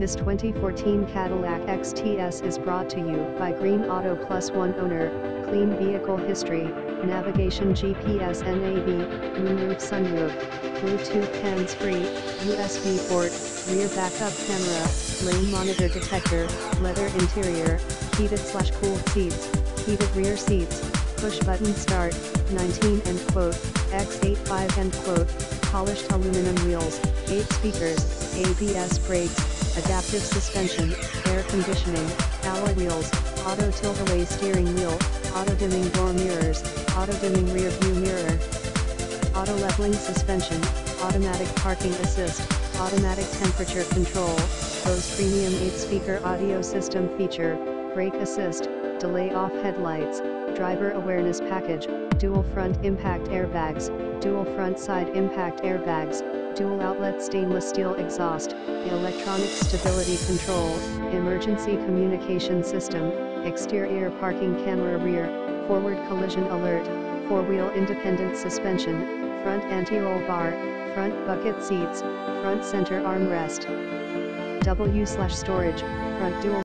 This 2014 Cadillac XTS is brought to you by Green Auto Plus One Owner. Clean vehicle history, navigation, GPS, NAV, moonroof, sunroof, Bluetooth hands-free, USB port, rear backup camera, lane monitor detector, leather interior, heated/cooled seats, heated rear seats, push-button start, 19 end quote, X85 end quote, polished aluminum wheels, 8 speakers, ABS brakes, adaptive suspension, air conditioning, alloy wheels, auto tilt-away steering wheel, auto dimming door mirrors, auto dimming rear view mirror, auto leveling suspension, automatic parking assist, automatic temperature control, Bose premium 8-speaker audio system feature, brake assist, delay off headlights, driver awareness package, dual front impact airbags, dual front side impact airbags, dual outlet stainless steel exhaust, electronic stability control, emergency communication system, exterior parking camera, rear forward collision alert, four-wheel independent suspension, front anti-roll bar, front bucket seats, front center armrest, W/storage, front dual